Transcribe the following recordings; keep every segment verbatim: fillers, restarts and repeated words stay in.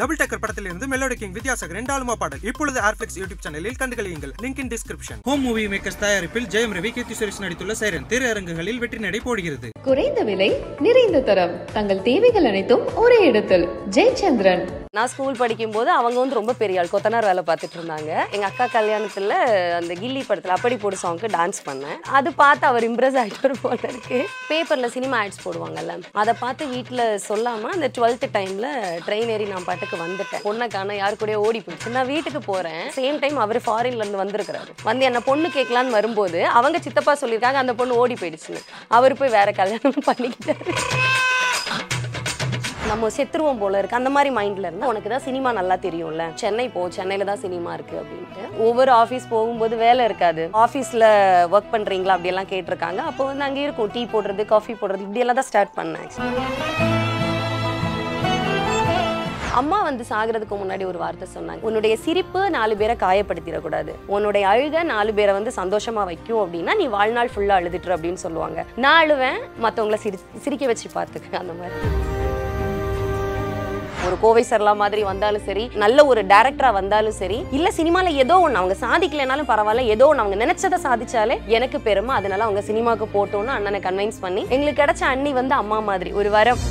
Double Tucker Patalin, the Melody King with Yasak and Dalma Padal. You pull the Arflex YouTube channel, Kandalingle, link in description. Home movie makers Thai Repil, Jayam Ravi, Kisar Naditula Siren, Therangal, Veterinary Podigirde. Kurain the Villay, Nirin the Taram, Tangal Tivikalanitum, Ore Edathal, Jay Chandran. நான் school படிக்கும்போது அவங்க வந்து ரொம்ப பெரிய ஆள் கொத்தனார் வேலை பார்த்துட்டு இருந்தாங்க. எங்க அக்கா கல்யாணத்துல அந்த கில்லி படத்துல அப்படி போடு சாங்க்கு டான்ஸ் பண்ணேன். அது பார்த்து அவர் இம்ப்ரஸ் ஆயிட்டாரு போல இருக்கு. பேப்பர்ல சினிமா ஆட்ஸ் போடுவாங்கல்ல. அத பார்த்து வீட்ல சொல்லாம அந்த twelfth டைம்ல ட்ரெயின் ஏறி நான் பாட்டுக்கு வந்துட்டேன். பொண்ண காண யார் கூடயே ஓடி போய் நான் வீட்டுக்கு போறேன். சேம் டைம் அவர் ஃபாரின்ல இருந்து வந்திருக்காரு. வந்து என்ன பொண்ணு கேட்கலாம்னு வரும்போது அவங்க சித்தப்பா சொல்லிருக்காங்க அந்த பொண்ணு ஓடி போயிடுச்சுன்னு. அவர் போய் வேற கல்யாணம் பண்ணிக்கிட்டாரு. நம்ம செத்துறோம் போல இருக்கு அந்த மாதிரி மைண்ட்ல இருந்தா உனக்கு தான் சினிமா நல்லா தெரியும்ல சென்னை போ சென்னையில தான் சினிமா இருக்கு அப்படிட்டு ஒவ்வொரு ஆபீஸ் போகும்போது வேலை இருக்காது ஆபீஸ்ல வர்க் பண்றீங்களா அப்படி எல்லாம் கேட்டிருக்காங்க அப்போ வந்து அங்க இருக்கும் டீ போடுறது காபி போடுறது இப்படி எல்லாம் தான் ஸ்டார்ட் பண்ணேன் அம்மா வந்து சாகிறதுக்கு முன்னாடி ஒரு வார்த்தை சொன்னாங்க உன்னுடைய சிரிப்பு நாலு பேரை காயப்படுத்திர கூடாது உன்னுடைய அழுகை நாலு பேரை வந்து சந்தோஷமா வைக்கும் அப்படினா நீ வாழ்நாள் ஃபுல்லா அழுதிட்டற அப்படினு சொல்லுவாங்க நான் அழுவேன் மத்தவங்கள சிரிக்க வச்சு பார்த்துக்க அந்த மாதிரி ஒரு கோவை சரலா மாதிரி வந்தாலும் சரி நல்ல ஒரு டைரக்டரா வந்தாலும் சரி இல்ல சினிமால ஏதோ ஒன்னு அவங்க சாதிக்கலனாலும் பரவாயில்லை ஏதோ ஒன்னு அவங்க நினைச்சத சாதிச்சாலே எனக்கு பெருமை அதனால அவங்க சினிமாக்கு போட்டோன்னு அண்ணனை கன்வின்ஸ் பண்ணி எங்களுக்கு கிடைச்ச அண்ணி வந்து அம்மா மாதிரி ஒரு வரம்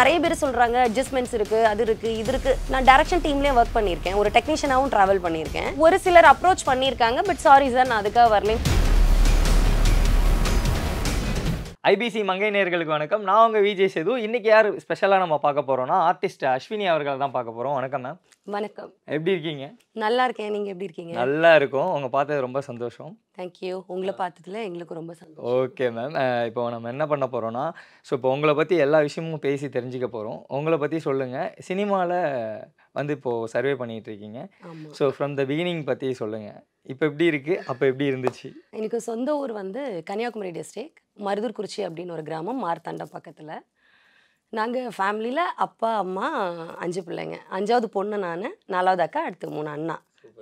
நிறைய பேர் சொல்றாங்க அட்ஜஸ்ட்மென்ட்ஸ் இருக்கு அது இருக்கு இது இருக்கு நான் டைரக்ஷன் டீம்லயே வர்க் பண்ணிருக்கேன் ஒரு டெக்னீஷியனாவும் டிராவல் பண்ணிருக்கேன் ஒரு சிலர் அப்ரோச் பண்ணிருக்காங்க பட் சாரி சார் நான் அதுக்காக வரல I B C Mangai நேயர்களுக்கு வணக்கம் நான் உங்க விஜய் சேது இன்னைக்கு யார் ஸ்பெஷலா நம்ம பார்க்க போறோம்னா ஆர்ட்டிஸ்ட் அஸ்வினி அவர்கள் தான் பார்க்க போறோம் வணக்கம் மேம் வணக்கம் எப்படி இருக்கீங்க நல்லா இருக்கேன் நீங்க எப்படி இருக்கீங்க நல்லா இருக்கோம் உங்க பார்த்தது ரொம்ப சந்தோஷம் Thank you உங்களை பார்த்ததுல எங்களுக்கு ரொம்ப சந்தோஷம் ஓகே மேம் இப்போ நம்ம என்ன பண்ண போறோம்னா சோ இப்போ உங்களை பத்தி எல்லா விஷயமும் பேசி தெரிஞ்சிக்க போறோம் உங்களை பத்தி சொல்லுங்க சினிமால வந்து இப்போ சர்வே பண்ணிட்டு இருக்கீங்க சோ from the beginning பத்தி சொல்லுங்க இப்போ எப்படி இருக்கு அப்ப எப்படி இருந்துச்சு எனக்கு சொந்த ஊர் வந்து கன்னியாகுமரி டிஸ்ட்ரிக்ட் மருதூர் குறிச்சி அப்படின ஒரு கிராமம் மார்த்தாண்ட பக்கத்துல நாங்க ஃபேமிலில அப்பா அம்மா அஞ்சு பிள்ளைங்க அஞ்சாவது பொண்ணு நானு நாலாவது அக்கா அடுத்து மூணு அண்ணா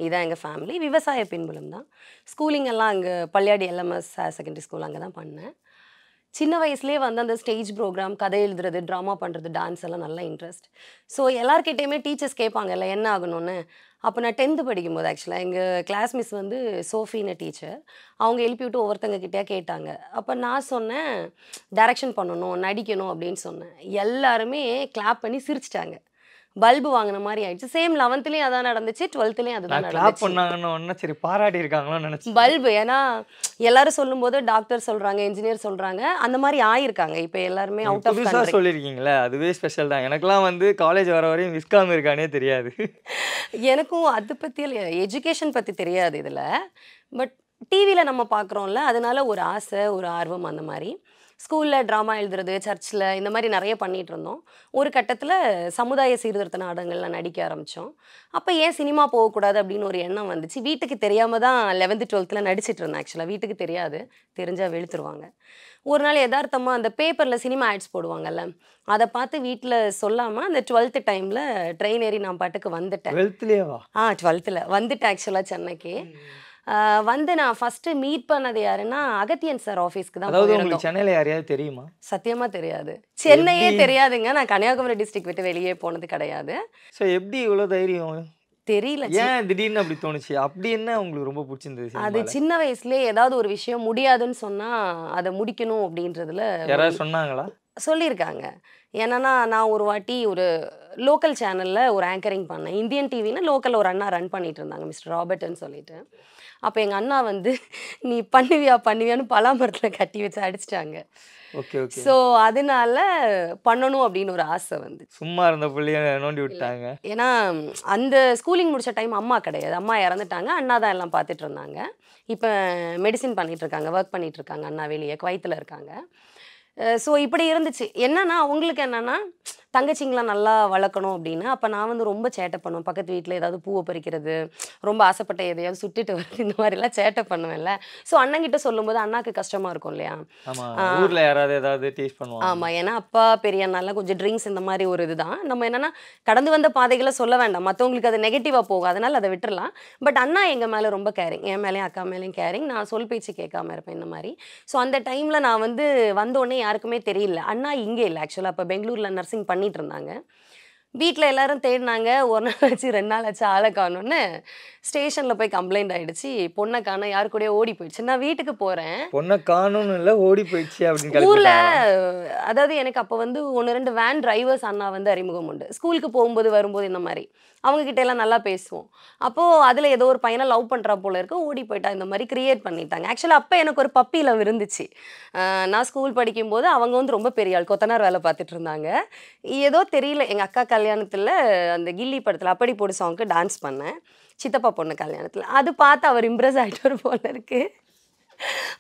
இதான் எங்க ஃபேமிலி விவசாய பின்புலம் தான் ஸ்கூலிங் எல்லாம் அங்க Palliyadi L M S secondary school அங்க தான் பண்ணேன் சின்ன வயசுலயே வந்து அந்த ஸ்டேஜ் ப்ரோகிராம் கதை எழுதுறது டிராமா பண்றது டான்ஸ் எல்லாம் நல்ல இன்ட்ரஸ்ட் சோ எல்லார்கிட்டயுமே டீச்சர்ஸ் கேட்பாங்கல்ல என்ன ஆகணும்னு அப்ப நான் tenth படிக்கும்போது एक्चुअली எங்க கிளாஸ் மிஸ் வந்து சோஃபின டீச்சர் அவங்க எழுப்பி விட்டு ஒவ்வொருத்தங்க கிட்டயா கேட்டாங்க அப்ப நான் சொன்னேன் டைரக்ஷன் பண்ணனும் நடிக்கணும் அப்படினு சொன்னேன் எல்லாரும் கிளாப் பண்ணி சிரிச்சிட்டாங்க பல்பு வாங்குன மாதிரி ஆயிடுச்சு சேம் eleventh லயே அதான் நடந்துச்சு twelfth லயே அதுதான் நடந்துச்சு கிளாப் பண்ணாங்கன்னு ஒண்ணே சரி பாராட்டி இருக்காங்களோ நினைச்சேன் பல்பு ஏனா எல்லாரும் சொல்லும்போது டாக்டர் சொல்றாங்க இன்ஜினியர் சொல்றாங்க அந்த மாதிரி ஆயி இருக்காங்க இப்போ எல்லாரும் அவுட் ஆஃப் கண்ட்ரி சொல்லிருக்கீங்களே அதுவே ஸ்பெஷல் தான் எனக்குலாம் வந்து காலேஜ் வர வரையும் விஸ்காம் இருக்கானே தெரியாது எனக்கும் அது பத்தி எஜுகேஷன் பத்தி தெரியாது இதுல பட் டிவில நம்ம பார்க்கறோம்ல அதனால ஒரு ஆசை ஒரு ஆர்வம் அந்த மாதிரி ஸ்கூல்ல டிராமா எழுதுறது சர்ச்சில் இந்த மாதிரி நிறைய பண்ணிட்டு இருந்தோம் ஒரு கட்டத்துல சமுதாய சீர்திருத்த நாடகங்கள்ல நடிக்க ஆரம்பிச்சோம் அப்ப ஏன் சினிமா போக கூடாது அப்படினு ஒரு எண்ணம் வந்துச்சு வீட்டுக்கு தெரியாம தான் eleventh twelfth ல நடிச்சிட்டு இருந்தேன் एक्चुअली வீட்டுக்கு தெரியாது தெரிஞ்சா வெளுத்துருவாங்க ஒரு நாள் எதார்த்தமா அந்த பேப்பர்ல சினிமா ஆட்ஸ் போடுவாங்கல்ல அத பார்த்து வீட்ல சொல்லாம அந்த twelfth டைம்ல ட்ரெயின் ஏறி நான் பாட்டுக்கு வந்துட்டேன் twelfth லயா ஆ twelfth ல வந்துட்ட एक्चुअली சென்னைக்கு வந்து நான் ஃபர்ஸ்ட் மீட் பண்ணது யாருன்னா அகத்தியன் சார் ஆபீஸ்க்கு தான் போயிருந்தோம். அதாவது உங்களுக்கு சென்னையில யாரையாவது தெரியுமா? சத்தியமா தெரியாது. சென்னையே தெரியாதுங்க. நான் கன்னியாகுமரி டிஸ்ட்ரிக்ட் விட்டு வெளியே போனது கிடையாது. சோ எப்படி இவ்வளவு தைரியம்? தெரியல. ஏன் திடீர்னு அப்படி தோணுச்சு? அப்படி என்ன உங்களுக்கு ரொம்ப பிடிச்சிருந்தது? அது சின்ன வயசுலயே ஏதாவது ஒரு விஷயம் முடியாதுன்னு சொன்னா அதை முடிக்கணும் அப்படின்றதுல யாராவது சொன்னாங்களா? சொல்லியிருக்காங்க ஏன்னா நான் ஒரு வாட்டி ஒரு லோக்கல் சேனல்ல ஒரு ஆங்கரிங் பண்ணேன் இந்தியன் டிவினா லோக்கல் ஒரு அண்ணா ரன் பண்ணிட்டு இருந்தாங்க மிஸ்டர் ராபர்ட்னு சொல்லிட்டு அப்ப எங்க அண்ணா வந்து நீ பண்ணுவியா பண்ணுவியான்னு பலாமரத்துல கட்டி வச்சு அடிச்சிட்டாங்க ஓகே ஓகே சோ அதனால பண்ணணும் அப்படின ஒரு ஆசை வந்து சும்மா இருந்த புள்ளைய நோண்டி விட்டாங்க ஏனா அந்த ஸ்கூலிங் முடிச்ச டைம் அம்மா கிடையாது அம்மா இறந்துட்டாங்க அண்ணா தான் எல்லாம் பார்த்துட்டு இருந்தாங்க இப்போ மெடிசின் பண்ணிட்டு இருக்காங்க வர்க் பண்ணிட்டு இருக்காங்க அண்ணா வெளியே குவைத்துல இருக்காங்க சோ இப்படி இருந்துச்சு என்னன்னா உங்களுக்கு என்னன்னா தங்கச்சிங்களா நல்லா வளர்க்கணும் அப்படின்னா அப்ப நான் வந்து ரொம்ப சேட்டை பண்ணுவேன் பக்கத்து வீட்ல ஏதாவது பூவை பறிக்கிறது ரொம்ப ஆசைப்பட்ட எதையாவது சுட்டிட்டு வருது இந்த மாதிரி எல்லாம் சேட்டை பண்ணுவேன்ல சோ அண்ணங்கிட்ட சொல்லும்போது அண்ணாக்கு கஷ்டமா இருக்கும் இல்லையா ஊர்ல யாராவது ஏதாவது டீஸ் பண்ணுவாங்க ஆமா ஏன்னா அப்பா பெரிய அண்ணாலாம் கொஞ்சம் ட்ரிங்க்ஸ் இந்த மாதிரி ஒரு இதுதான் நம்ம என்னன்னா கடந்து வந்த பாதைகளை சொல்ல வேண்டாம் மற்றவங்களுக்கு அது நெகட்டிவா போகும் அதனால அதை விட்டுறலாம் பட் அண்ணா எங்க மேல ரொம்ப கேரிங் என் மேலேயும் அக்கா மேலேயும் கேரிங் நான் சொல் பேச்சு கேட்காம இருப்பேன் இந்த மாதிரி ஸோ அந்த டைம்ல நான் வந்து வந்தோடனே யாருக்குமே தெரியல அண்ணா இங்கே இல்லை ஆக்சுவலா அப்ப பெங்களூர்ல நர்சிங் பண்ணிட்டு இருந்தாங்க வீட்ல எல்லாரும் தேடுனாங்க ஒரு நாள் ஆச்சு ரெண்டு நாள் ஆச்சு ஆளை காணோம்னு ஸ்டேஷன்ல போய் கம்ப்ளைன்ட் ஆயிடுச்சு பொண்ண காணோம் யார் கூடயோ ஓடி போயிடுச்சு நான் வீட்டுக்கு போறேன் பொண்ண காணோம் இல்ல ஓடி போயிடுச்சு அப்படிங்க ஊர்ல அதாவது எனக்கு அப்ப வந்து ஒன்னு ரெண்டு வேன் டிரைவர்ஸ் அண்ணா வந்து அறிமுகம் உண்டு ஸ்கூலுக்கு போயும்போது வரும்போது இந்த மாதிரி அவங்க கிட்ட எல்லாம் நல்லா பேசுவோம் அப்போ அதுல ஏதோ ஒரு பையனை லவ் பண்றா போல இருக்கு ஓடி போய்ட்டா இந்த மாதிரி கிரியேட் பண்ணிட்டாங்க एक्चुअली அப்ப எனக்கு ஒரு பப்பி லவ் இருந்துச்சு நான் ஸ்கூல் படிக்கும்போது அவங்க வந்து ரொம்ப பெரிய ஆள் கொத்தனார் வேலை பார்த்துட்டு இருந்தாங்க ஏதோ தெரியல எங்க அக்கா கல்யாணத்துல அந்த கில்லி படத்துல அப்படி போடு சாங்க்கு டான்ஸ் பண்ணேன் சித்தப்பா பொண்ணு கல்யாணத்துல அது பார்த்து அவர் இம்ப்ரஸ் ஆயிட்டார் போல இருக்கு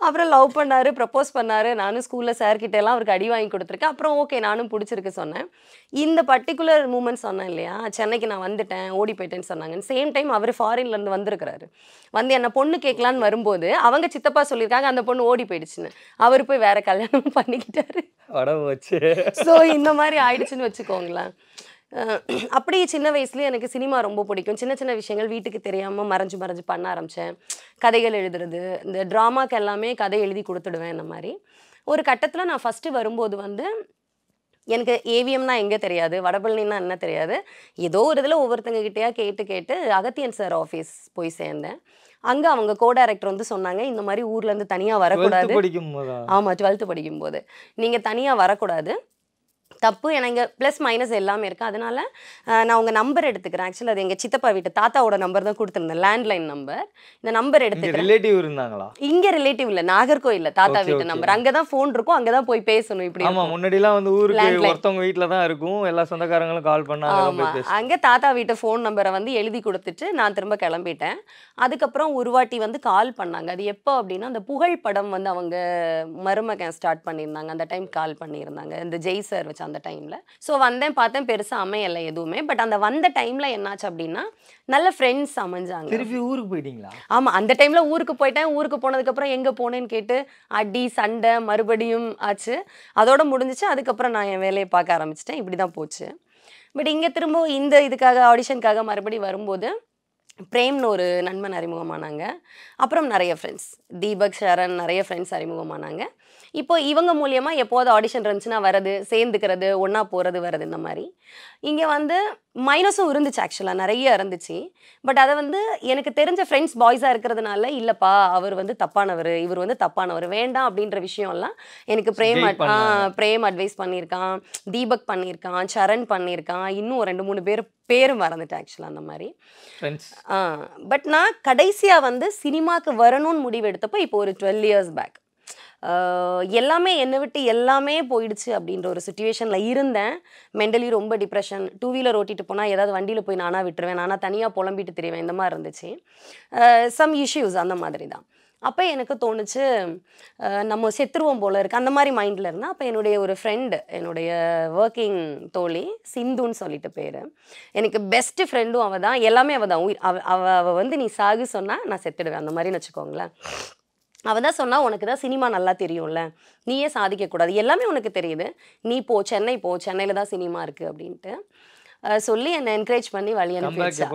அப்புறம் லவ் பண்ணாரு ப்ரப்போஸ் பண்ணாரு நானும் ஸ்கூல்ல சார் கிட்ட எல்லாம் அவருக்கு அடி வாங்கி கொடுத்துருக்கேன் அப்புறம் ஓகே நானும் பிடிச்சிருக்கு சொன்னேன் இந்த பர்టిక్యులர் மூமென்ட் சொன்னேன் இல்லையா சென்னைக்கு நான் வந்துட்டேன் ஓடி போய்ட்டேன்னு சொன்னாங்க சேம் டைம் அவர் ஃபாரின்ல இருந்து வந்திருக்காரு வந்து என்ன பொண்ணு கேட்கலாம்னு வரும்போது அவங்க சித்தப்பா சொல்லிருக்காங்க அந்த பொண்ணு ஓடி போயிடுச்சுன்னு அவர் போய் வேற கல்யாணம் பண்ணிக்கிட்டாரு அடவச்சு சோ இந்த மாதிரி ஆயிடுச்சுன்னு வெச்சுக்கோங்களேன் அப்படி சின்ன வயசுல எனக்கு சினிமா ரொம்ப பிடிக்கும் சின்ன சின்ன விஷயங்கள் வீட்டுக்கு தெரியாம மறைஞ்சு மறைஞ்சு பண்ண ஆரம்பிச்சேன் கதைகள் எழுதுறது இந்த டிராமாக்கு எல்லாமே கதை எழுதி கொடுத்துடுவேன் அந்த மாதிரி ஒரு கட்டத்துல நான் ஃபர்ஸ்ட் வரும்போது வந்து எனக்கு ஏவிஎம்னா எங்க தெரியாது வடபழனினா என்ன தெரியாது ஏதோ ஒரு இதுல ஒவ்வொருத்தங்க கிட்டயா கேட்டு கேட்டு அகத்தியன் சார் ஆபீஸ் போய் சேர்ந்தேன் அங்க அவங்க கோ டைரக்டர் வந்து சொன்னாங்க இந்த மாதிரி ஊர்ல இருந்து தனியா வரக்கூடாது ஆமா பன்னிரண்டாவது படிக்கும்போது நீங்க தனியா வரக்கூடாது தப்பு எனக்கு ப்ளஸ் மைனஸ் எல்லாமே இருக்கு அதனால நான் உங்க நம்பர் எடுத்துக்கிறேன் एक्चुअली அது எங்க சித்தப்பா வீட்டு தாத்தாவோட நம்பர் தான் கொடுத்திருந்தேன் லேண்ட்லைன் நம்பர் இந்த நம்பர் எடுத்துக்கிறேன் ரிலேட்டிவ் இருந்தாங்களா இங்க ரிலேட்டிவ் இல்ல நாகர்கோயில்ல தாத்தா வீட்டு நம்பர் அங்க தான் ஃபோன் இருக்கும் அங்க தான் போய் பேசணும் இப்படி ஆமா முன்னாடில வந்து ஊருக்கு ஒருத்தங்க வீட்ல தான் இருக்கும் எல்லா சொந்தக்காரங்களும் கால் பண்ணாங்க அங்க தாத்தா வீட்டு ஃபோன் நம்பரை வந்து எழுதி கொடுத்துட்டு நான் திரும்ப கிளம்பிட்டேன் அதுக்கு அப்புறம் ஒருவாட்டி வந்து கால் பண்ணாங்க அது எப்போ அப்படினா அந்த புகழ் படம் வந்து அவங்க மருமகன் ஸ்டார்ட் பண்ணிருந்தாங்க அந்த டைம் கால் பண்ணிருந்தாங்க இந்த ஜெய் சார் அந்த டைம்ல சோ வந்தேன் பார்த்தேன் பெருசா அமையல எதுவுமே பட் அந்த வந்த டைம்ல என்னாச்சு அப்படின்னா நல்ல ஃப்ரெண்ட்ஸ் அமைஞ்சாங்க திருப்பி ஊருக்கு போய்டீங்களா ஆமா அந்த டைம்ல ஊருக்கு போய்ட்டேன் ஊருக்கு போனதுக்கு அப்புறம் எங்க போனேன்னு கேட்டு அடி சண்டை மறுபடியும் ஆச்சு அதோட முடிஞ்சிச்சு அதுக்கு அப்புறம் நான் என் வேலையை பார்க்க ஆரம்பிச்சிட்டேன் இப்படி தான் போச்சு பட் இங்க திரும்ப இந்த இதுக்காக ஆடிஷனுக்காக மறுபடியும் வரும்போது பிரேம்னு ஒரு நண்பன் அறிமுகமானாங்க அப்புறம் நிறைய ஃப்ரெண்ட்ஸ் தீபக் சரண் நிறைய ஃப்ரெண்ட்ஸ் அறிமுகமானாங்க இப்போ இவங்க மூலமா எப்போது ஆடிஷன் இருந்துச்சுன்னா வரது சேர்ந்துக்கிறது ஒன்னா போறது வரது இந்த மாதிரி இங்க வந்து மைனஸும் இருந்துச்சு ஆக்சுவலா நிறைய இருந்துச்சு பட் அதை வந்து எனக்கு தெரிஞ்ச ஃப்ரெண்ட்ஸ் பாய்ஸா இருக்கிறதுனால இல்லப்பா அவர் வந்து தப்பானவர் இவர் வந்து தப்பானவர் வேண்டாம் அப்படின்ற விஷயம் எல்லாம் எனக்கு பிரேம் பிரேம் அட்வைஸ் பண்ணியிருக்கான் தீபக் பண்ணியிருக்கான் சரண் பண்ணியிருக்கான் இன்னும் ரெண்டு மூணு பேர் பேரும் மறந்துட்டேன் ஆக்சுவலா அந்த மாதிரி பட் நான் கடைசியா வந்து சினிமாக்கு வரணும்னு முடிவு எடுத்தப்போ இப்போ ஒரு டுவெல் இயர்ஸ் பேக் எல்லாமே என்னை விட்டு எல்லாமே போயிடுச்சு அப்படின்ற ஒரு சுச்சுவேஷனில் இருந்தேன் மென்டலி ரொம்ப டிப்ரெஷன் டூ வீலர் ஓட்டிட்டு போனால் ஏதாவது வண்டியில் போய் நானாக விட்டுருவேன் நானாக தனியாக புலம்பிட்டு திரிவேன் இந்த மாதிரி இருந்துச்சு சம் இஷ்யூஸ் அந்த மாதிரி தான் அப்போ எனக்கு தோணுச்சு நம்ம செத்துருவோம் போல இருக்குது அந்த மாதிரி மைண்டில் இருந்தால் அப்போ என்னுடைய ஒரு ஃப்ரெண்டு என்னுடைய ஒர்க்கிங் தோழி சிந்துன்னு சொல்லிட்டு பேர் எனக்கு பெஸ்ட்டு ஃப்ரெண்டும் அவள் தான் எல்லாமே அவள் தான் அவள் அவள் வந்து நீ சாகு சொன்னால் நான் செத்துடுவேன் அந்த மாதிரின்னு வச்சுக்கோங்களேன் அவள் தான் சொன்னால் உனக்கு தான் சினிமா நல்லா தெரியும்ல நீயே சாதிக்கக்கூடாது எல்லாமே உனக்கு தெரியுது நீ போ சென்னை போ சென்னையில் தான் சினிமா இருக்குது அப்படின்ட்டு சொல்லி என்னை என்கரேஜ் பண்ணி வழி அனுப்பிச்சு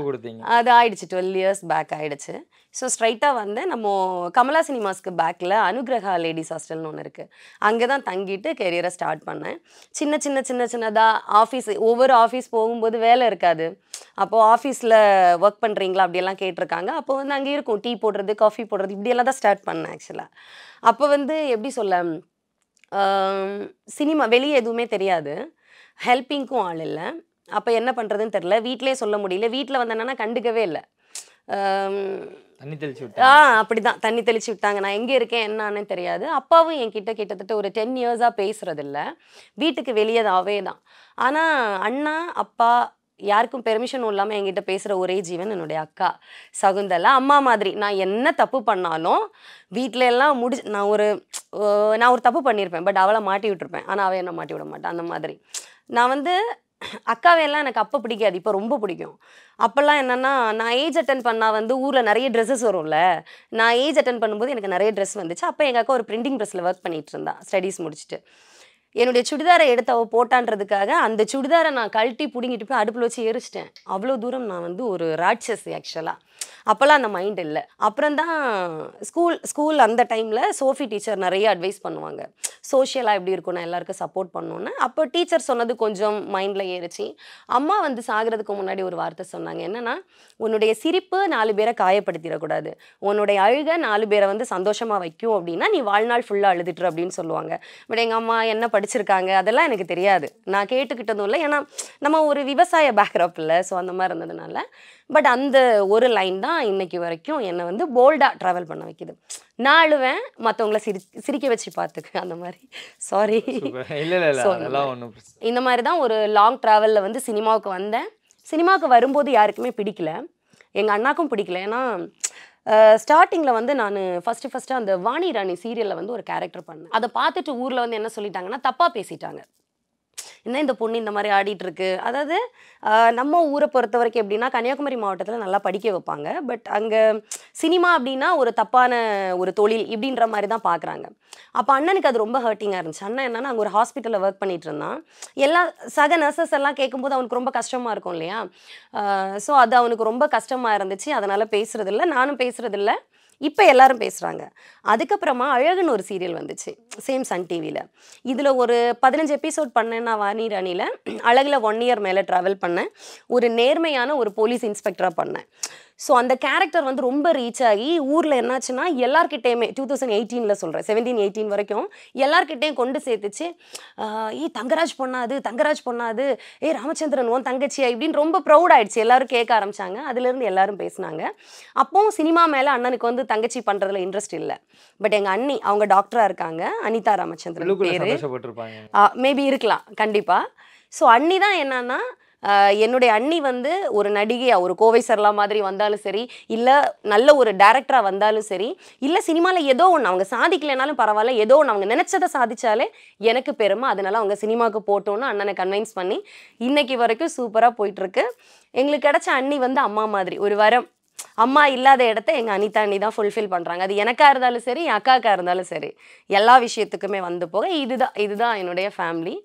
அது ஆயிடுச்சு டுவெல் இயர்ஸ் பேக் ஆயிடுச்சு ஸோ ஸ்ட்ரைட்டாக வந்து நம்ம கமலா சினிமாஸ்க்கு பேக்கில் அனுகிரகா லேடிஸ் ஹாஸ்டல்னு ஒன்று இருக்குது அங்கே தான் தங்கிட்டு கெரியரை ஸ்டார்ட் பண்ணேன் சின்ன சின்ன சின்ன சின்னதாக ஆஃபீஸ் ஒவ்வொரு ஆஃபீஸ் போகும்போது வேலை இருக்காது அப்போது ஆஃபீஸில் ஒர்க் பண்ணுறீங்களா அப்படியெல்லாம் கேட்டிருக்காங்க அப்போ வந்து அங்கே இருக்கும் டீ போடுறது காஃபி போடுறது இப்படியெல்லாம் தான் ஸ்டார்ட் பண்ணேன் ஆக்சுவலாக அப்போ வந்து எப்படி சொல்ல சினிமா வெளியே எதுவுமே தெரியாது ஹெல்பிங்க்கும் ஆள் இல்லை அப்போ என்ன பண்ணுறதுன்னு தெரில வீட்டிலே சொல்ல முடியல வீட்டில் வந்தேன்னா கண்டுக்கவே இல்லை தண்ணி தெளிச்சு விட்டாங்க ஆ அப்படிதான் தண்ணி தெளிச்சு விட்டாங்க நான் எங்கே இருக்கேன் என்னான்னு தெரியாது அப்பாவும் என்கிட்ட கிட்டத்தட்ட ஒரு டென் இயர்ஸாக பேசுறதில்ல வீட்டுக்கு வெளியே தாவே தான் ஆனால் அண்ணா அப்பா யாருக்கும் பெர்மிஷனும் இல்லாமல் என்கிட்ட பேசுகிற ஒரே ஜீவன் என்னுடைய அக்கா சகுந்தலா அம்மா மாதிரி நான் என்ன தப்பு பண்ணாலும் வீட்டில எல்லாம் முடிச்சு நான் ஒரு நான் ஒரு தப்பு பண்ணியிருப்பேன் பட் அவளை மாட்டி விட்டுருப்பேன் ஆனால் அவள் என்னை மாட்டி விட மாட்டான் அந்த மாதிரி நான் வந்து அக்காவையெல்லாம் எனக்கு அப்போ பிடிக்காது இப்போ ரொம்ப பிடிக்கும் அப்போல்லாம் என்னென்னா நான் ஏஜ் அட்டன் பண்ணால் வந்து ஊரில் நிறைய ட்ரெஸ்ஸஸ் வரும்ல நான் ஏஜ் அட்டன் பண்ணும்போது எனக்கு நிறைய ட்ரெஸ் வந்துச்சு அப்போ எங்கள் அக்கா ஒரு பிரிண்டிங் ப்ரெஸ்ஸில் ஒர்க் பண்ணிகிட்டு இருந்தா ஸ்டடீஸ் முடிச்சுட்டு என்னுடைய சுடிதாரை எடுத்து அவள் போட்டான்றதுக்காக அந்த சுடிதாரை நான் கழட்டி பிடுங்கிட்டு போய் அடுப்பில் வச்சு எரிச்சிட்டேன் அவ்வளோ தூரம் நான் வந்து ஒரு ராட்சஸ் ஆக்சுவலாக அப்பலாம் அந்த மைண்ட் இல்ல அப்புறம் தான் ஸ்கூல் ஸ்கூல் அந்த டைம்ல சோஃபி டீச்சர் நிறைய அட்வைஸ் பண்ணுவாங்க சோஷியலா எப்படி இருக்கணும் எல்லாருக்கும் சப்போர்ட் பண்ணனும்னா அப்ப டீச்சர் சொன்னது கொஞ்சம் மைண்ட்ல ஏறிச்சி அம்மா வந்து சாகிறதுக்கு முன்னாடி ஒரு வார்த்தை சொன்னாங்க என்னன்னா உன்னுடைய சிரிப்பு நாலு பேரை காயப்படுத்திர கூடாது உன்னுடைய அழுகை நாலு பேரை வந்து சந்தோஷமா வைக்கும் அப்படினா நீ வாழ்நாள் ஃபுல்லா அழுதிட்டு அப்படினு சொல்லுவாங்க பட் எங்க அம்மா என்ன படிச்சிருக்காங்க அதெல்லாம் எனக்கு தெரியாது நான் கேட்டுக்கிட்டதும் இல்ல ஏனா நம்ம ஒரு விவசாய பேக்ரப் இல்ல சோ அந்த மாதிரி இருந்ததனால பட் அந்த ஒரு லைன் தான் இன்னைக்கு வரைக்கும் என்ன வந்து போல்டா டிராவல் பண்ண வைக்குது நான் அழுவேன் மத்தவங்கள சிரிக்க வெச்சி பாத்துக்க அந்த மாதிரி சாரி இல்ல இல்ல இல்ல அதெல்லாம் ஒண்ணும் பிரச்சனை இந்த மாதிரி தான் ஒரு லாங் டிராவல்ல வந்து சினிமாவுக்கு வந்தேன் சினிமாக்கு வரும்போது யாருக்குமே பிடிக்கல எங்க அண்ணாக்கும் பிடிக்கல ஏனா ஸ்டார்டிங்ல வந்து நான் ஃபர்ஸ்ட் ஃபர்ஸ்ட் அந்த வாணி ராணி சீரியல்ல வந்து ஒரு கரெக்டர் பண்ணேன் அத பார்த்துட்டு ஊர்ல வந்து என்ன சொல்லிட்டாங்கன்னா தப்பா பேசிட்டாங்க என்ன இந்த பொண்ணு இந்த மாதிரி ஆடிட்டு இருக்கு அதாவது நம்ம ஊரை பொறுத்த வரைக்கும் எப்படினா கன்னியாகுமரி மாவட்டத்துல நல்லா படிக்க வைப்பாங்க பட் அங்க சினிமா அப்படினா ஒரு தப்பான ஒரு தொழில் இப்படின்ற மாதிரி தான் பார்க்கறாங்க அப்ப அண்ணனுக்கு அது ரொம்ப ஹர்ட்டிங்கா இருந்துச்சு அண்ணன் என்னன்னா அங்க ஒரு ஹாஸ்பிடல்ல வர்க் பண்ணிட்டு இருந்தான் எல்லா சக நர்சஸ் எல்லாம் கேக்கும்போது அவனுக்கு ரொம்ப கஷ்டமா இருக்கும் இல்லையா சோ அது அவனுக்கு ரொம்ப கஷ்டமா இருந்துச்சு அதனால பேசுறது இல்ல நானும் பேசுறது இல்ல இப்ப எல்லாரும் பேசுறாங்க அதுக்கு அப்புறமா அழகுன்னு ஒரு சீரியல் வந்துச்சு சேம் சன் டிவில இதுல ஒரு பதினைந்து எபிசோட் பண்ணேன்னா வாணி ராணில அழகுல one year மேல டிராவல் பண்ண ஒரு நேர்மையான ஒரு போலீஸ் இன்ஸ்பெக்டரா பண்ணேன் சோ அந்த கரெக்டர் வந்து ரொம்ப ரீச் ஆகி ஊர்ல என்னாச்சுன்னா எல்லார்கிட்டயுமே twenty eighteen ல சொல்றேன் seventeen eighteen வரைக்கும் எல்லார்கிட்டயும் கொண்டு சேர்த்துச்சு ஏ தங்கராஜ் பண்ணாது தங்கராஜ் பண்ணாது ஏ ராமச்சந்திரன் ஓன் தங்கச்சியா இப்படின் ரொம்ப ப்ரௌட் ஆயிடுச்சு எல்லாரும் கேட்க ஆரம்பிச்சாங்க அதுல இருந்து எல்லாரும் பேசினாங்க அப்பவும் சினிமா மேல அண்ணனுக்கு வந்து தங்கச்சி பண்றதுல இன்ட்ரெஸ்ட் இல்ல பட் எங்க அண்ணி அவங்க டாக்டரா இருக்காங்க அனிதா ராமச்சந்திரன் பேரு மேபி இருக்கலாம் கண்டிப்பா சோ அண்ணி தான் என்னன்னா என்னோட அண்ணி வந்து ஒரு நடிகையா ஒரு கோவை சரளா மாதிரி வந்தாலும் சரி இல்ல நல்ல ஒரு டைரக்டரா வந்தாலும் சரி இல்ல சினிமால ஏதோ ஒன்னு அவங்க சாதிக்கலனாலும் பரவாயில்லை ஏதோ ஒன்னு அவங்க நினைச்சதை சாதிச்சாலே எனக்கு பெருமை அதனால அவங்க சினிமாக்கு போட்டோன்னு அண்ணனை கன்வின்ஸ் பண்ணி இன்னைக்கு வரைக்கும் சூப்பரா போயிட்டு இருக்கு எங்களுக்கு கிடைச்ச அண்ணி வந்து அம்மா மாதிரி ஒரு வரம் அம்மா இல்லாத இடத்தை எங்க அனிதா அண்ணி தான் ஃபுல்ஃபில் பண்றாங்க அது எனக்கா இருந்தாலும் சரி என் அக்காக்கா இருந்தாலும் சரி எல்லா விஷயத்துக்குமே வந்து போக இதுதான் இதுதான் என்னுடைய ஃபேமிலி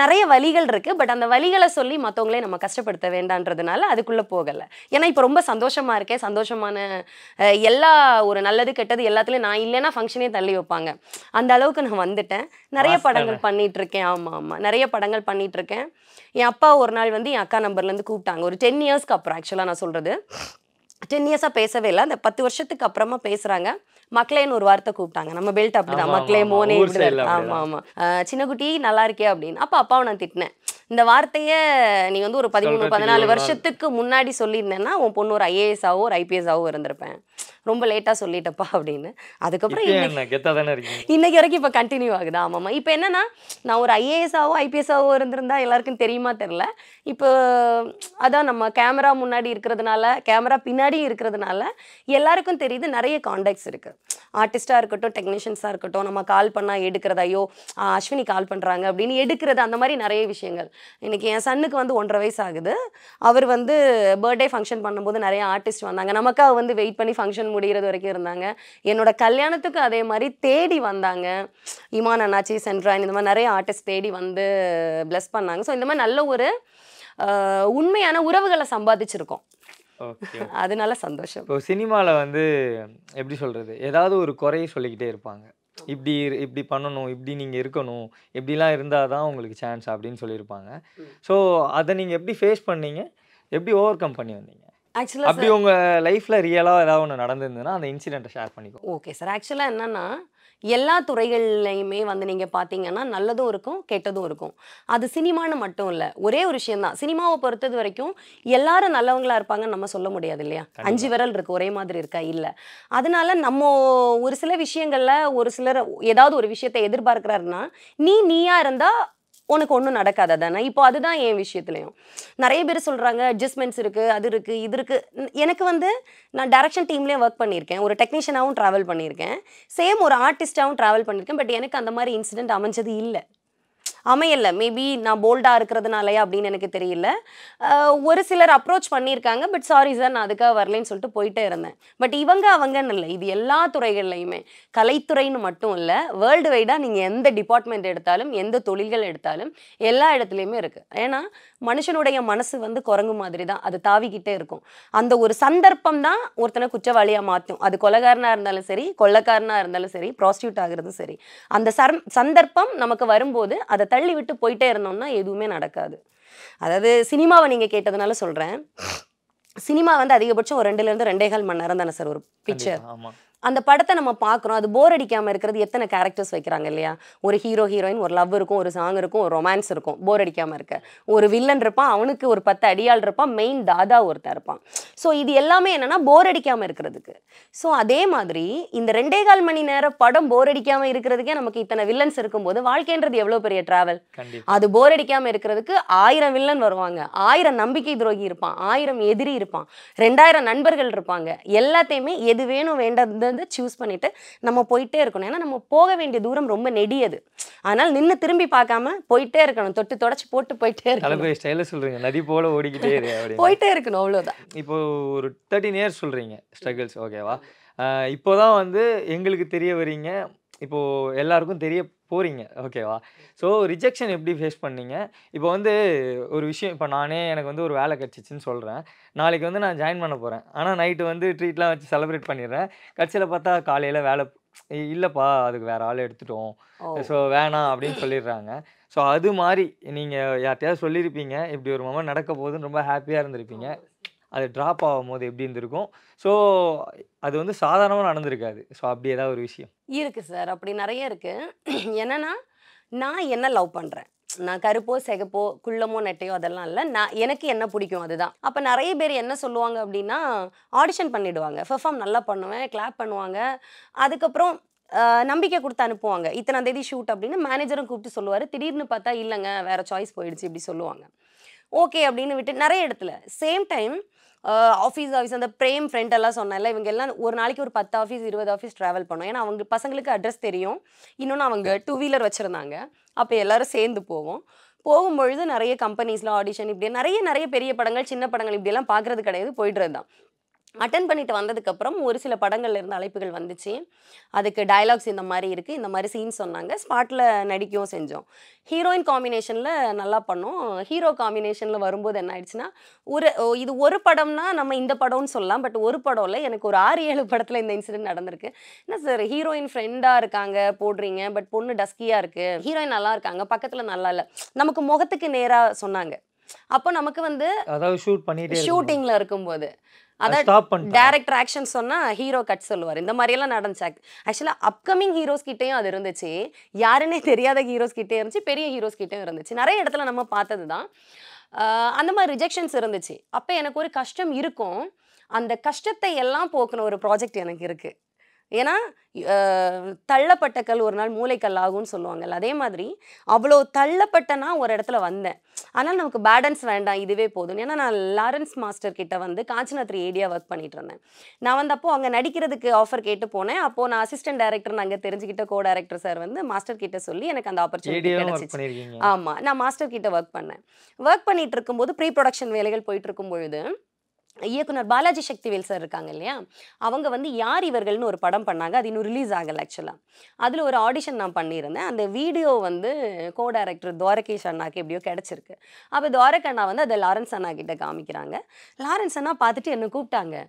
நிறைய வலிகள் இருக்கு பட் அந்த வலிகளை சொல்லி மத்தவங்களே நம்ம கஷ்டப்படுத்த வேண்டாம்ன்றதுனால அதுக்குள்ள போகல ஏன்னா இப்போ ரொம்ப சந்தோஷமா இருக்கேன் சந்தோஷமான எல்லா ஒரு நல்லது கெட்டது எல்லாத்துலயும் நான் இல்லைன்னா ஃபங்க்ஷனே தள்ளி வைப்பாங்க அந்த அளவுக்கு நான் வந்துட்டேன் நிறைய படங்கள் பண்ணிட்டு இருக்கேன் ஆமா ஆமா நிறைய படங்கள் பண்ணிட்டு இருக்கேன் என் அப்பா ஒரு நாள் வந்து என் அக்கா நம்பர்ல இருந்து கூப்பிட்டாங்க ஒரு டென் இயர்ஸ்க்கு அப்புறம் ஆக்சுவலா நான் சொல்றது டென் இயர்ஸா பேசவே இல்லை அந்த பத்து வருஷத்துக்கு அப்புறமா பேசுறாங்க மக்களேன்னு ஒரு வார்த்தை கூப்பிட்டாங்க நம்ம பெல்ட் அப்படிதான் மக்களே மோனே ஆமா ஆமா சின்னகுட்டி நல்லா இருக்கே அப்படின்னு அப்ப அப்பாவை நான் திட்டினேன் இந்த வார்த்தைய நீ வந்து ஒரு பதிமூணு பதினாலு வருஷத்துக்கு முன்னாடி சொல்லியிருந்தேன்னா உன் பொண்ணு ஒரு ஐஏஎஸ் ஆவோ ஒரு ஐபிஎஸ் ஆவோ இருந்திருப்பேன் ரொம்ப லேட்டா சொல்லிட்டப்பா அப்படின்னு அதுக்கப்புறம் இன்னைக்கு வரைக்கும் இப்ப கண்டினியூ ஆகுது ஆமாமா இப்ப என்னன்னா நான் ஒரு ஐஏஎஸ் ஆவோ ஐபிஎஸ் ஆவோ இருந்திருந்தா எல்லாருக்கும் தெரியுமா தெரியல இப்போ அதான் நம்ம கேமரா முன்னாடி இருக்கிறதுனால கேமரா பின்னாடி இருக்கிறதுனால எல்லாருக்கும் தெரியுது நிறைய கான்டாக்ட்ஸ் இருக்கு ஆர்டிஸ்டா இருக்கட்டும் டெக்னீஷியன்ஸா இருக்கட்டும் நம்ம கால் பண்ணா எடுக்கிறதா ஐயோ அஸ்வினி கால் பண்றாங்க அப்படின்னு எடுக்கிறது அந்த மாதிரி நிறைய விஷயங்கள் இன்னைக்கு என் சன்னுக்கு வந்து ஒன்றரை வயசு ஆகுது அவர் வந்து பர்த்டே ஃபங்க்ஷன் பண்ணும்போது நிறைய ஆர்டிஸ்ட் வந்தாங்க நமக்காக வந்து வெயிட் பண்ணி ஃபங்க்ஷன் முடிகிறது வரைக்கும் இருந்தாங்க என்னோட கல்யாணத்துக்கு அதே மாதிரி தேடி வந்தாங்க இமான் அண்ணாச்சி சென்ட்ரான் இந்த மாதிரி நிறைய ஆர்டிஸ்ட் தேடி வந்து பிளஸ் பண்ணாங்க ஸோ இந்த மாதிரி நல்ல ஒரு உண்மையான உறவுகளை சம்பாதிச்சிருக்கோம் அதனால சந்தோஷம் இப்போ சினிமாவில் வந்து எப்படி சொல்றது ஏதாவது ஒரு குறையை சொல்லிக்கிட்டே இருப்பாங்க இப்படி இப்படி பண்ணணும் இப்படி நீங்கள் இருக்கணும் இப்படிலாம் இருந்தால் தான் உங்களுக்கு சான்ஸ் அப்படின்னு சொல்லியிருப்பாங்க ஸோ அதை நீங்கள் எப்படி ஃபேஸ் பண்ணீங்க எப்படி ஓவர் கம் பண்ணி வந்தீங்க ஆக்சுவலாக அப்படி உங்கள் லைஃப்பில் ரியலாக ஏதாவது ஒன்று நடந்திருந்ததுன்னா அந்த இன்சிடெண்ட்டை ஷேர் பண்ணிக்கோ ஓகே சார் ஆக்சுவலாக என்னென்னா எல்லா துறைகள்லையுமே வந்து நீங்கள் பார்த்தீங்கன்னா நல்லதும் இருக்கும் கெட்டதும் இருக்கும் அது சினிமான்னு மட்டும் இல்லை ஒரே ஒரு விஷயம்தான் சினிமாவை பொறுத்தது வரைக்கும் எல்லாரும் நல்லவங்களா இருப்பாங்கன்னு நம்ம சொல்ல முடியாது இல்லையா அஞ்சு விரல் இருக்கு ஒரே மாதிரி இருக்கா இல்லை அதனால நம்ம ஒரு சில விஷயங்கள்ல ஒரு சிலர் ஏதாவது ஒரு விஷயத்தை எதிர்பார்க்கிறாருன்னா நீ நீயா இருந்தா உனக்கு ஒன்றும் நடக்காத தானே இப்போ அதுதான் என் விஷயத்துலையும் நிறைய பேர் சொல்கிறாங்க அட்ஜஸ்ட்மெண்ட்ஸ் இருக்குது அது இருக்குது இது இருக்குது எனக்கு வந்து நான் டைரக்ஷன் டீம்லேயே ஒர்க் பண்ணியிருக்கேன் ஒரு டெக்னீஷியனாகவும் ட்ராவல் பண்ணியிருக்கேன் சேம் ஒரு ஆர்டிஸ்ட்டாகவும் ட்ராவல் பண்ணியிருக்கேன் பட் எனக்கு அந்த மாதிரி இன்சிடெண்ட் அமைஞ்சது இல்லை அமையலை மேபி நான் போல்டாக இருக்கிறதுனாலையா அப்படின்னு எனக்கு தெரியல ஒரு சிலர் அப்ரோச் பண்ணியிருக்காங்க பட் சாரி சார் நான் அதுக்காக வரலன்னு சொல்லிட்டு போயிட்டே இருந்தேன் பட் இவங்க அவங்கன்னு இல்லை இது எல்லா துறைகள்லையுமே கலைத்துறைன்னு மட்டும் இல்லை வேர்ல்டு வைடாக நீங்கள் எந்த டிபார்ட்மெண்ட் எடுத்தாலும் எந்த தொழில்கள் எடுத்தாலும் எல்லா இடத்துலையுமே இருக்குது ஏன்னா மனுஷனுடைய மனசு வந்து குரங்கு மாதிரி தான் அது தாவிக்கிட்டே இருக்கும் அந்த ஒரு சந்தர்ப்பம் தான் ஒருத்தனை குற்றவாளியா மாத்தும் அது கொலைகாரனா இருந்தாலும் சரி கொல்லக்காரனா இருந்தாலும் சரி prostitute ஆகிறது சரி அந்த சந்தர்ப்பம் நமக்கு வரும்போது அதை தள்ளி விட்டு போயிட்டே இருந்தோம்னா எதுவுமே நடக்காது அதாவது சினிமாவை நீங்க கேட்டதனால சொல்றேன் சினிமா வந்து அதிகபட்சம் இரண்டு ல இருந்து இரண்டு கால் மணி நேரம் தான சார் ஒரு picture ஆமா அந்த படத்தை நம்ம பார்க்கறோம் அது போர் அடிக்காம இருக்குது எத்தனை characters வைக்கறாங்க இல்லையா ஒரு ஹீரோ ஹீரோயின் ஒரு லவ் இருக்கும் ஒரு சாங் இருக்கும் ஒரு ரொமான்ஸ் இருக்கும் போர் அடிக்காம இருக்க ஒரு வில்லன் இருப்பான் அவனுக்கு ஒரு பத்து அடியாள் இருப்பான் மெயின் தாதா ஒருத்தன் இருப்பான் சோ இது எல்லாமே என்னன்னா போர் அடிக்காம இருக்குிறதுக்கு சோ அதே மாதிரி இந்த இரண்டு கால் மணி நேர படம் போர் அடிக்காம இருக்குிறதுக்கே நமக்கு இத்தனை வில்லன்ஸ் இருக்கும்போது வாழ்க்கைன்றது எவ்வளவு பெரிய டிராவல் அது போர் அடிக்காம இருக்குிறதுக்கு ஆயிரம் வில்லன் வருவாங்க ஆயிரம் நம்பிக்கை துரோகி இருப்பான் ஆயிரம் எதிரி இருப்பான் இரண்டாயிரம் நண்பர்கள் இருப்பாங்க எல்லாத்தையுமே எது வேணும் வேண்டது Choose பண்ணிட்டு நம்ம போயிட்டே இருக்கணும் ஏன்னா நம்ம போக வேண்டிய தூரம் ரொம்ப நெடியது ஆனால் நின்னு திரும்பி பார்க்காம போயிட்டே இருக்கணும் தொட்டு தொடச்சி போட்டு போயிட்டே இருக்கணும் அழகு ஸ்டைல சொல்றீங்க நதி போல ஓடிக்கிட்டே இருக்கு போயிட்டே இருக்கணும் அவ்வளவுதான் இப்போ ஒரு பதிமூன்று இயர்ஸ் சொல்றீங்க struggles ஓகேவா இப்போதான் வந்து உங்களுக்கு தெரிய வரீங்க இப்போ எல்லாருக்கும் தெரிய போறீங்க ஓகேவா சோ ரிஜெக்ஷன் எப்படி ஃபேஸ் பண்ணீங்க இப்போ வந்து ஒரு விஷயம் இப்போ நானே எனக்கு வந்து ஒரு வேலை கிடைச்சிச்சுன்னு சொல்றேன் நாளைக்கு வந்து நான் ஜாயின் பண்ண போறேன் ஆனா நைட் வந்து ட்ரீட்லாம் வச்சு செலிப்ரேட் பண்ணிறேன் கட்சில பார்த்தா காலையில வேலை இல்லப்பா அதுக்கு வேற ஆளை எடுத்துட்டோம் சோ வேணாம் அப்படினு சொல்லிடுறாங்க சோ அது மாதிரி நீங்க யார்கிட்டயா சொல்லி இருப்பீங்க இப்படி ஒரு மொமெண்ட் நடக்க போகுதுன்னு ரொம்ப ஹாப்பியா இருந்திருப்பீங்க அது drop ஆகும்போது எப்படி இருந்திருக்கும் சோ அது வந்து சாதாரணமா நடந்துருக்காது சோ அப்படி ஏதா ஒரு விஷயம் இருக்கு சார் அப்படி நிறைய இருக்கு என்னன்னா நான் என்ன லவ் பண்றேன் நான் கருப்போ செகப்போ குள்ளமோ நெட்டையோ அதெல்லாம் இல்ல நான் எனக்கு என்ன பிடிக்கும் அதுதான் அப்ப நிறைய பேர் என்ன சொல்லுவாங்க அப்படினா ஆடிஷன் பண்ணிடுவாங்க பெர்ஃபார்ம் நல்லா பண்ணுவேன் கிளாப் பண்ணுவாங்க அதுக்கு அப்புறம் நம்பிக்கை கொடுத்து அனுப்புவாங்க இத்தனை தேதி ஷூட் அப்படினு மேனேஜரும் கூப்பிட்டு சொல்லுவாரு திடீர்னு பார்த்தா இல்லங்க வேற சாய்ஸ் போயிடுச்சு இப்படி சொல்லுவாங்க ஓகே அப்படினு விட்டு நிறைய இடத்துல சேம் டைம் ஆபீஸ் ஆபீஸ் அந்த பிரேம் ஃப்ரெண்ட் எல்லாம் சொன்னால இவங்க எல்லாம் ஒரு நாளைக்கு ஒரு பத்து ஆபீஸ் இருபது ஆபீஸ் டிராவல் பண்ணோம் ஏனா அவங்க பசங்களுக்கு அட்ரஸ் தெரியும் இன்னொன்னு அவங்க டூ வீலர் வச்சிருந்தாங்க அப்ப எல்லாரும் சேர்ந்து போவோம் போகும்போது நிறைய கம்பெனிஸ்ல ஆடிஷன் இப்படி நிறைய நிறைய பெரிய படங்கள் சின்ன படங்கள் இப்படி எல்லாம் பாக்குறது கிடையாது போயிடுறதுதான் அட்டெண்ட் பண்ணிட்டு வந்ததுக்கு அப்புறம் ஒரு சில படங்கள்ல இருந்து அழைப்புகள் வந்துச்சு அதுக்கு டயலாக்ஸ் இந்த மாதிரி இருக்கு இந்த மாதிரி சீன் சொன்னாங்க ஸ்பாட்ல நடிக்கவும் செஞ்சோம் ஹீரோயின் காம்பினேஷன்ல நல்லா பண்ணோம் ஹீரோ காம்பினேஷன்ல வரும்போது என்ன ஆயிடுச்சுனா ஒரு இது ஒரு படம்னா நம்ம இந்த படம்னு சொல்லலாம் பட் ஒரு படம்ல எனக்கு ஒரு ஆறு ஏழு படத்துல இந்த இன்சிடென்ட் நடந்துருக்கு என்ன சார் ஹீரோயின் ஃப்ரெண்டா இருக்காங்க போடுறீங்க பட் பொண்ணு டஸ்கியா இருக்கு ஹீரோயின் நல்லா இருக்காங்க பக்கத்துல நல்லா இல்ல நமக்கு முகத்துக்கு நேரா சொன்னாங்க அப்ப நமக்கு வந்து அதாவது ஷூட் பண்ணிட்டே ஷூட்டிங்ல இருக்கும்போது அத ஸ்டாப் பண்ணிட்டு டைரக்ட் ஆக்சன் சொன்னா ஹீரோ கட் சொல்வார் இந்த மாதிரி எல்லாம் நடந்துச்சு एक्चुअली அப்கமிங் ஹீரோஸ் கிட்டயும் அது இருந்துச்சு யாருனே தெரியாத ஹீரோஸ் கிட்டயும் இருந்துச்சு பெரிய ஹீரோஸ் கிட்டயும் இருந்துச்சு நிறைய இடத்துல நம்ம பார்த்ததுதான் அந்த மாதிரி ரிஜெக்ஷன்ஸ் இருந்துச்சு அப்ப எனக்கு ஒரு கஷ்டம் இருக்கும் அந்த கஷ்டத்தை எல்லாம் போக்குன ஒரு ப்ராஜெக்ட் எனக்கு இருக்கு ஏனா தள்ளப்பட்ட கல் ஒரு நாள் மூளைக்கல் ஆகும்னு சொல்லுவாங்க அதே மாதிரி அவ்ளோ தள்ளப்பட்டனா ஒரு இடத்துல வந்தேன் ஆனால் நமக்கு பேலன்ஸ் வேண்டாம் இதுவே போதும் ஏனா நான் லாரன்ஸ் மாஸ்டர் கிட்ட வந்து காஞ்சனாத்ரி ஏடியா வர்க் பண்ணிட்டு இருந்தேன் நான் வந்து அப்போ அங்க நடிக்கிறதுக்கு ஆஃபர் கேட்டு போனேன் அப்போ நான் அசிஸ்டன்ட் டைரக்டர் நாங்க தெரிஞ்சிக்கிட்ட கோ டைரக்டர் சார் வந்து மாஸ்டர் கிட்ட சொல்லி எனக்கு அந்த ஆப்பர்சூனிட்டி கிடைச்சிச்சு ஆமா நான் மாஸ்டர் கிட்ட வர்க் பண்ணேன் வர்க் பண்ணிட்டு இருக்கும்போது ப்ரீ ப்ரொடக்ஷன் வேலைகள் போயிட்டு இருக்கும்போது இயக்குனர் பாலாஜி சக்திவேல் சார் இருக்காங்க இல்லையா அவங்க வந்து யார் இவர்கள்னு ஒரு படம் பண்ணாங்க அது இன்னும் ரிலீஸ் ஆகல ஆக்சுவலா அதுல ஒரு ஆடிஷன் நான் பண்ணியிருந்தேன் அந்த வீடியோ வந்து கோ டைரக்டர் துவாரகேஷ் அண்ணாக்கு எப்படியோ கிடைச்சிருக்கு அப்போ துவாரக அண்ணா வந்து அதை லாரன்ஸ் அண்ணா கிட்ட காமிக்கிறாங்க லாரன்ஸ் அண்ணா பார்த்துட்டு என்னை கூப்பிட்டாங்க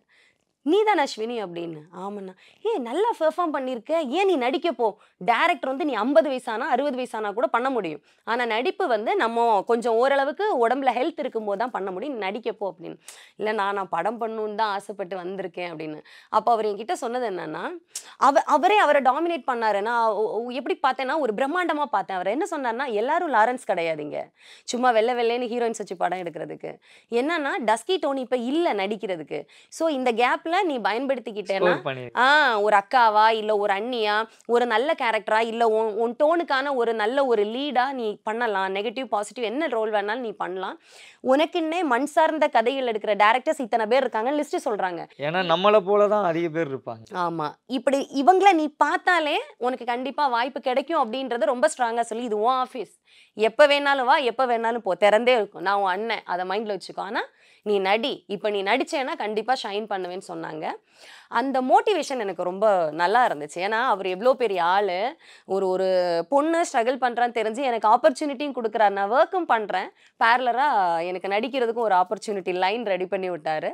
நீதான் அஸ்வினி அப்படின்னு ஆமாண்ணா ஏ நல்லா பெர்ஃபார்ம் பண்ணியிருக்க ஏன் நீ நடிக்கப்போ டேரக்டர் வந்து நீ ஐம்பது வயசானா அறுபது வயசானா கூட பண்ண முடியும் ஆனால் நடிப்பு வந்து நம்ம கொஞ்சம் ஓரளவுக்கு உடம்புல ஹெல்த் இருக்கும்போது தான் பண்ண முடியும் நடிக்கப்போ அப்படின்னு இல்லை நான் நான் படம் பண்ணணுன்னு தான் ஆசைப்பட்டு வந்திருக்கேன் அப்படின்னு அப்போ அவர் என்கிட்ட சொன்னது என்னன்னா அவ அவரே அவரை டாமினேட் பண்ணாரு நான் எப்படி பார்த்தேன்னா ஒரு பிரம்மாண்டமாக பார்த்தேன் அவர் என்ன சொன்னார்னா எல்லாரும் லாரன்ஸ் கிடையாதுங்க சும்மா வெள்ளை வெள்ளைன்னு ஹீரோயின்ஸ் வச்சு படம் எடுக்கிறதுக்கு என்னன்னா டஸ்கி டோன் இப்போ இல்லை நடிக்கிறதுக்கு ஸோ இந்த கேப்ல நீ பயன்படுத்திக்கிட்டேனா ஆ ஒரு அக்காவா இல்ல ஒரு அண்ணியா ஒரு நல்ல கேரக்டரா இல்ல உன் டோனுக்கான ஒரு நல்ல ஒரு லீடா நீ பண்ணலாம் நெகட்டிவ் பாசிட்டிவ் என்ன ரோல் வேணாலும் நீ பண்ணலாம் உனக்குன்னே மண் சார்ந்த கதைகள் எடுக்கிற டைரக்டர்ஸ் இத்தனை பேர் இருக்காங்க லிஸ்ட் சொல்றாங்க ஏன்னா நம்மள போல தான் அதிக பேர் இருப்பாங்க ஆமா இப்படி இவங்கள நீ பார்த்தாலே உனக்கு கண்டிப்பா வாய்ப்பு கிடைக்கும் அப்படின்றது ரொம்ப ஸ்ட்ராங்கா சொல்லி இது உன் ஆபீஸ் எப்ப வேணாலும் வா எப்ப வேணாலும் போ திறந்தே இருக்கும் நான் உன் அண்ணன் அதை மைண்ட்ல வச்சுக்கோ ஆனா நீ நடி இப்போ நீ நடிச்சேனா கண்டிப்பா ஷைன் பண்ணுவேன்னு சொன்னாங்க அந்த மோட்டிவேஷன் எனக்கு ரொம்ப நல்லா இருந்துச்சு ஏனா அவர் எவ்ளோ பெரிய ஆளு ஒரு ஒரு பொண்ணு struggle பண்றான்னு தெரிஞ்சு எனக்கு opportunityயும் கொடுக்கறார் நான் வர்க்கும் பண்றேன் parallel-ஆ எனக்கு நடிக்கிறதுக்கு ஒரு opportunity line ரெடி பண்ணி விட்டாரு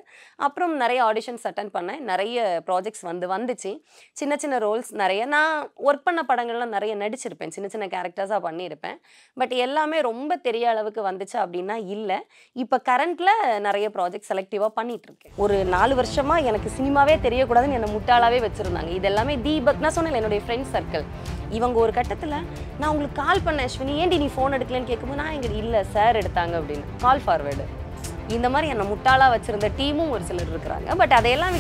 அப்புறம் நிறைய ஆடிஷன்ஸ் அட்டெண்ட் பண்ணேன் நிறைய projects வந்து வந்துச்சு சின்ன சின்ன ரோல்ஸ் நிறைய நான் வர்க் பண்ண படங்கள்ல நிறைய நடிச்சிருப்பேன் சின்ன சின்ன characters-ஆ பண்ணி இருப்பேன் பட் எல்லாமே ரொம்ப பெரிய அளவுக்கு வந்துச்சு அப்படினா இல்ல இப்போ கரண்ட்ல நிறைய projects செலக்டிவா பண்ணிட்டு இருக்கேன் ஒரு நாலு வருஷமா எனக்கு சினிமாவே தெரிய கூடாதுன்னு என்ன முட்டாளாவே வெச்சிருந்தாங்க இதெல்லாம் தீபக் நான் சொன்னேன் என்னோட ஃப்ரெண்ட்ஸ் சர்க்கிள் இவங்க ஒரு கட்டத்துல நான் உங்களுக்கு கால் பண்ண அஸ்வினி ஏன்டி நீ ஃபோன் எடுக்கலன்னு கேக்கும்போது நான் எங்க இல்ல சார் எடுத்தாங்க அப்படின கால் ஃபார்வர்ட் இந்த மாதிரி என்ன முட்டாளா வச்சிருந்த டீமும் ஒரு சிலர் இருக்காங்க பட் அதையெல்லாம்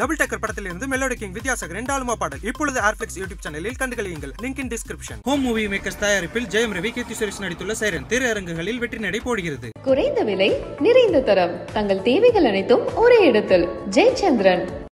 Double Tacker Patil in the Melody King with Yasak and Dalma Patel. You pull the Arflex YouTube channel, Kandalingle, link in description. Home movie makers Thayar Pil, Jayam Ravi, Kishiris Naditula Siren, Tirangal, veterinary podigrade. Kurain the Villay, Nirin the Taram, Tangal Tevi Galanitum, Ore Edathal, Jay Chandran.